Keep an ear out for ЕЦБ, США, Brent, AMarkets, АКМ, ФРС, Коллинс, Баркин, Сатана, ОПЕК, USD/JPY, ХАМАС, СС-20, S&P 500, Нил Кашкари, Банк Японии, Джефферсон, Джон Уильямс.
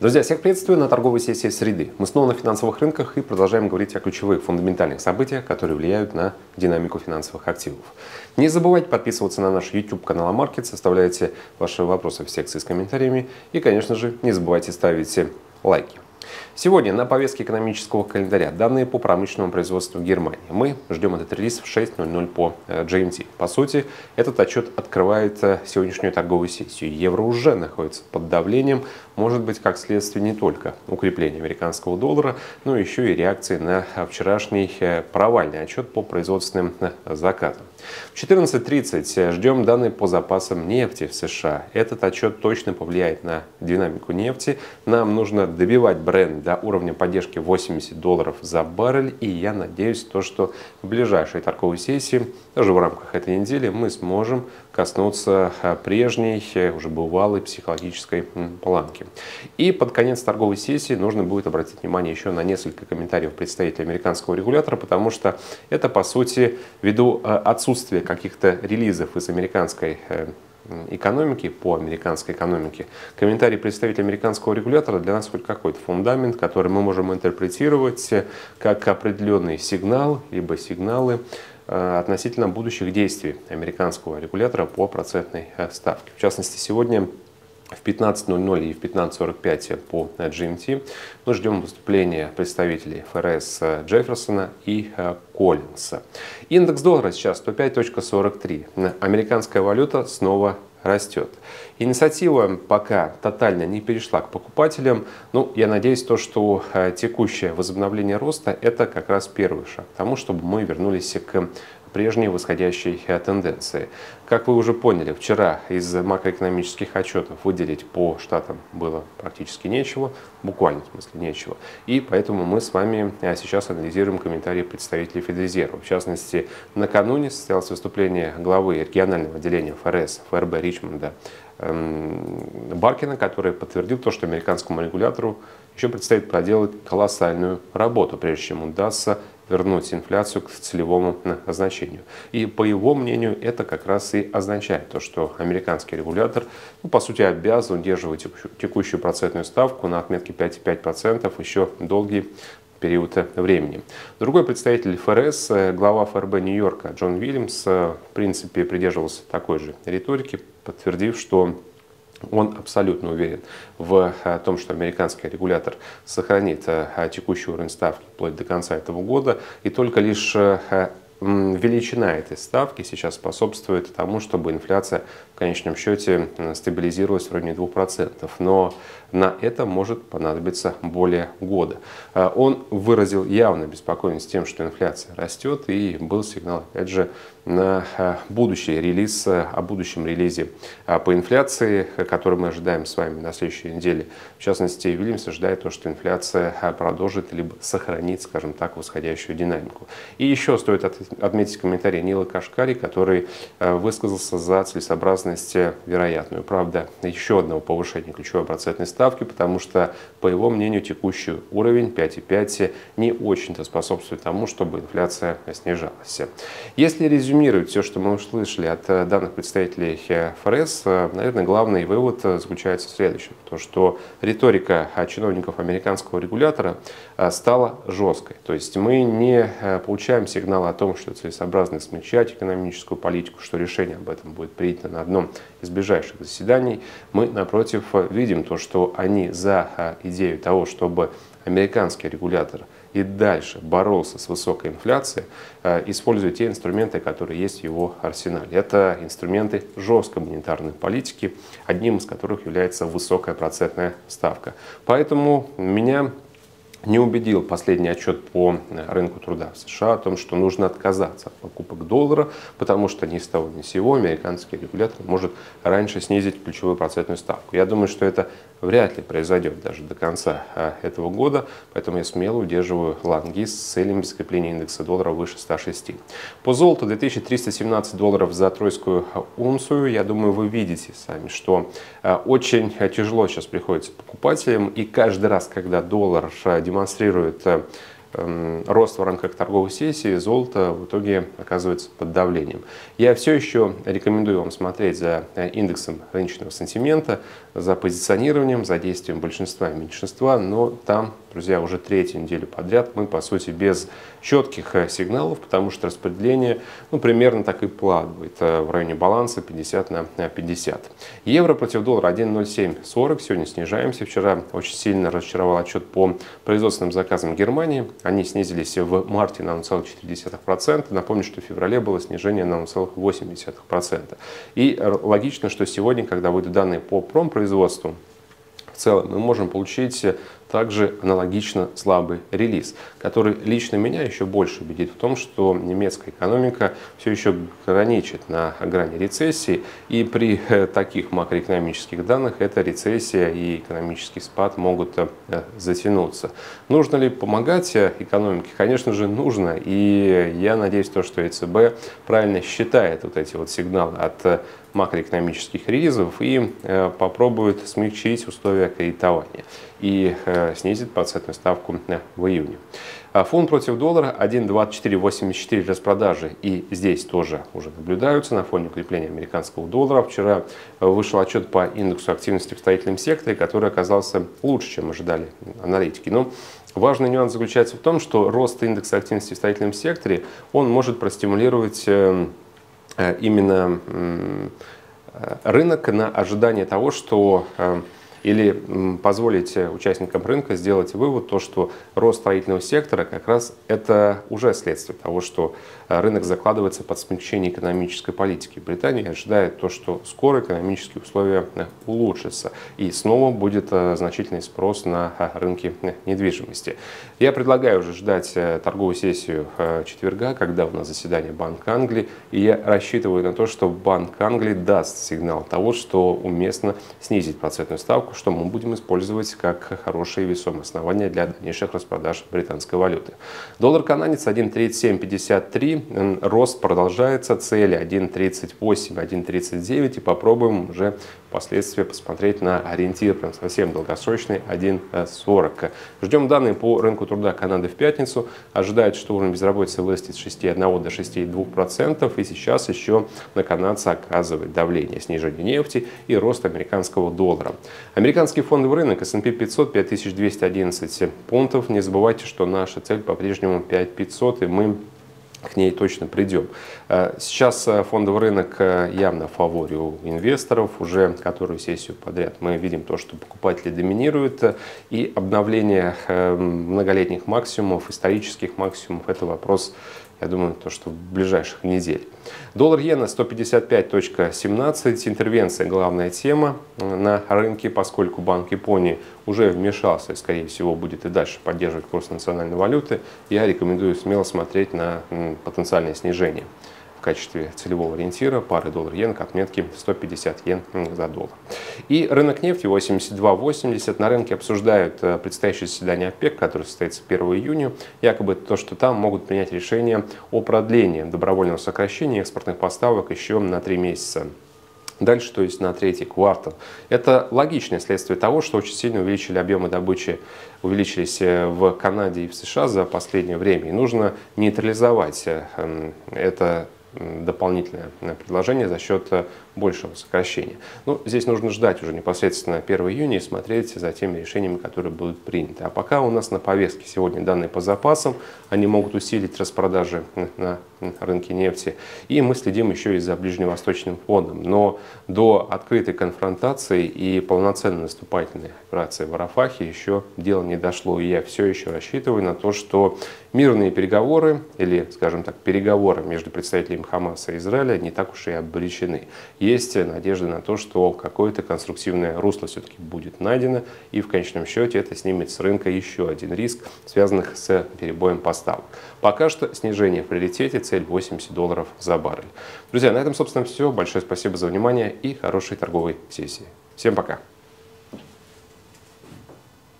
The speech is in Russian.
Друзья, всех приветствую на торговой сессии среды. Мы снова на финансовых рынках и продолжаем говорить о ключевых фундаментальных событиях, которые влияют на динамику финансовых активов. Не забывайте подписываться на наш YouTube-канал AMarkets, оставляйте ваши вопросы в секции с комментариями и, конечно же, не забывайте ставить лайки. Сегодня на повестке экономического календаря данные по промышленному производству Германии. Мы ждем этот релиз в 6:00 по GMT. По сути, этот отчет открывает сегодняшнюю торговую сессию. Евро уже находится под давлением, может быть, как следствие не только укрепления американского доллара, но еще и реакции на вчерашний провальный отчет по производственным заказам. В 14:30 ждем данные по запасам нефти в США. Этот отчет точно повлияет на динамику нефти. Нам нужно добивать Brent до уровня поддержки $80 за баррель. И я надеюсь, что в ближайшей торговой сессии, даже в рамках этой недели, мы сможем коснуться прежней, уже бывалой психологической планки. И под конец торговой сессии нужно будет обратить внимание еще на несколько комментариев представителей американского регулятора, потому что это, по сути, ввиду отсутствия каких-то релизов из американской экономики, по американской экономике, комментарий представителя американского регулятора для нас хоть какой-то фундамент, который мы можем интерпретировать как определенный сигнал, либо сигналы относительно будущих действий американского регулятора по процентной ставке. В частности, сегодня в 15:00 и в 15:45 по GMT мы ждем выступления представителей ФРС Джефферсона и Коллинса. Индекс доллара сейчас 105.43. Американская валюта снова растет. Инициатива пока тотально не перешла к покупателям, но я надеюсь, что текущее возобновление роста – это как раз первый шаг к тому, чтобы мы вернулись к прежней восходящей тенденции. Как вы уже поняли, вчера из макроэкономических отчетов выделить по штатам было практически нечего, буквально в смысле нечего. И поэтому мы с вами сейчас анализируем комментарии представителей Федрезерва. В частности, накануне состоялось выступление главы регионального отделения ФРС ФРБ Ричмонда Баркина, который подтвердил то, что американскому регулятору еще предстоит проделать колоссальную работу, прежде чем удастся вернуть инфляцию к целевому значению. И по его мнению, это как раз и означает то, что американский регулятор, по сути, обязан удерживать текущую процентную ставку на отметке 5,5% еще долгий период времени. Другой представитель ФРС, глава ФРБ Нью-Йорка Джон Уильямс, в принципе, придерживался такой же риторики, подтвердив, что он абсолютно уверен в том, что американский регулятор сохранит текущий уровень ставки вплоть до конца этого года, и только лишь величина этой ставки сейчас способствует тому, чтобы инфляция в конечном счете стабилизировалась в районе 2%. Но на это может понадобиться более года. Он выразил явное беспокойство тем, что инфляция растет, и был сигнал, опять же, на будущий релиз, о будущем релизе по инфляции, который мы ожидаем с вами на следующей неделе. В частности, Уильямс ожидает то, что инфляция продолжит либо сохранит, скажем так, восходящую динамику. И еще стоит отметить комментарий Нила Кашкари, который высказался за целесообразность вероятную, правда, еще одного повышения ключевой процентной ставки, потому что, по его мнению, текущий уровень 5,5 не очень-то способствует тому, чтобы инфляция снижалась. Если резюмировать все, что мы услышали от данных представителей ФРС, наверное, главный вывод заключается в следующем. То, что риторика чиновников американского регулятора стала жесткой. То есть мы не получаем сигнала о том, что целесообразно смягчать экономическую политику, что решение об этом будет принято на одном из ближайших заседаний. Мы, напротив, видим то, что они за идею того, чтобы американский регулятор и дальше боролся с высокой инфляцией, используя те инструменты, которые есть в его арсенале. Это инструменты жесткой монетарной политики, одним из которых является высокая процентная ставка. Поэтому меня не убедил последний отчет по рынку труда в США о том, что нужно отказаться от покупок доллара, потому что ни с того ни с сего американский регулятор может раньше снизить ключевую процентную ставку. Я думаю, что это вряд ли произойдет даже до конца этого года, поэтому я смело удерживаю лонги с целью закрепления индекса доллара выше 106. По золоту $2317 за тройскую унцию. Я думаю, вы видите сами, что очень тяжело сейчас приходится покупателям, и каждый раз, когда доллар демонстрирует рост в рамках торговой сессии, золото в итоге оказывается под давлением. Я все еще рекомендую вам смотреть за индексом рыночного сантимента, за позиционированием, за действием большинства и меньшинства, но там, друзья, уже третью неделю подряд мы, по сути, без четких сигналов, потому что распределение, ну, примерно так и плавает в районе баланса 50 на 50. Евро против доллара 1,0740, сегодня снижаемся. Вчера очень сильно разочаровал отчет по производственным заказам Германии. Они снизились в марте на 0,4%. Напомню, что в феврале было снижение на 0,8%. И логично, что сегодня, когда выйдут данные по промпроизводству, в целом мы можем получить также аналогично слабый релиз, который лично меня еще больше убедит в том, что немецкая экономика все еще граничит на грани рецессии. И при таких макроэкономических данных эта рецессия и экономический спад могут затянуться. Нужно ли помогать экономике? Конечно же, нужно. И я надеюсь, то, что ЕЦБ правильно считает вот эти вот сигналы от макроэкономических релизов и попробует смягчить условия кредитования и снизит процентную ставку в июне. Фунт против доллара 1,2484, распродажи и здесь тоже уже наблюдаются на фоне укрепления американского доллара. Вчера вышел отчет по индексу активности в строительном секторе, который оказался лучше, чем ожидали аналитики. Но важный нюанс заключается в том, что рост индекса активности в строительном секторе, он может простимулировать именно рынок на ожидание того, что или позволить участникам рынка сделать вывод, то, что рост строительного сектора как раз это уже следствие того, что рынок закладывается под смягчение экономической политики. Британия ожидает то, что скоро экономические условия улучшатся и снова будет значительный спрос на рынке недвижимости. Я предлагаю уже ждать торговую сессию четверга, когда у нас заседание Банка Англии, и я рассчитываю на то, что Банк Англии даст сигнал того, что уместно снизить процентную ставку, что мы будем использовать как хорошее весомое основание для дальнейших распродаж британской валюты. Доллар-канадец 1,3753, рост продолжается, цели 1,38, 1,39 и попробуем уже впоследствии посмотреть на ориентир, прям совсем долгосрочный 1,40. Ждем данные по рынку труда Канады в пятницу, ожидают, что уровень безработицы вырастет с 6,1 до 6,2% и сейчас еще на канадца оказывает давление снижение нефти и рост американского доллара. Американский фондовый рынок S&P 500 5211 пунктов. Не забывайте, что наша цель по-прежнему 5500, и мы к ней точно придем. Сейчас фондовый рынок явно в фаворе у инвесторов. Уже которую сессию подряд мы видим то, что покупатели доминируют. И обновление многолетних максимумов, исторических максимумов – это вопрос, я думаю, то, что в ближайших неделях. Доллар-иена 155.17. Интервенция – главная тема на рынке, поскольку Банк Японии уже вмешался и, скорее всего, будет и дальше поддерживать курс национальной валюты. Я рекомендую смело смотреть на потенциальное снижение в качестве целевого ориентира пары доллар-иен к отметке 150 йен за доллар. И рынок нефти 82.80. На рынке обсуждают предстоящее заседание ОПЕК, которое состоится 1 июня. Якобы то, что там могут принять решение о продлении добровольного сокращения экспортных поставок еще на 3 месяца. Дальше, то есть на третий квартал. Это логичное следствие того, что очень сильно увеличили объемы добычи, увеличились в Канаде и в США за последнее время. И нужно нейтрализовать это дополнительное предложение за счет большего сокращения. Но здесь нужно ждать уже непосредственно 1 июня и смотреть за теми решениями, которые будут приняты. А пока у нас на повестке сегодня данные по запасам. Они могут усилить распродажи на рынке нефти. И мы следим еще и за ближневосточным фондом. Но до открытой конфронтации и полноценной наступательной операции в Арафахе еще дело не дошло. И я все еще рассчитываю на то, что мирные переговоры, или, скажем так, переговоры между представителями ХАМАСа и Израиля не так уж и обречены. Есть надежда на то, что какое-то конструктивное русло все-таки будет найдено, и в конечном счете это снимет с рынка еще один риск, связанный с перебоем поставок. Пока что снижение в приоритете, цель 80 долларов за баррель. Друзья, на этом, собственно, все. Большое спасибо за внимание и хорошей торговой сессии. Всем пока!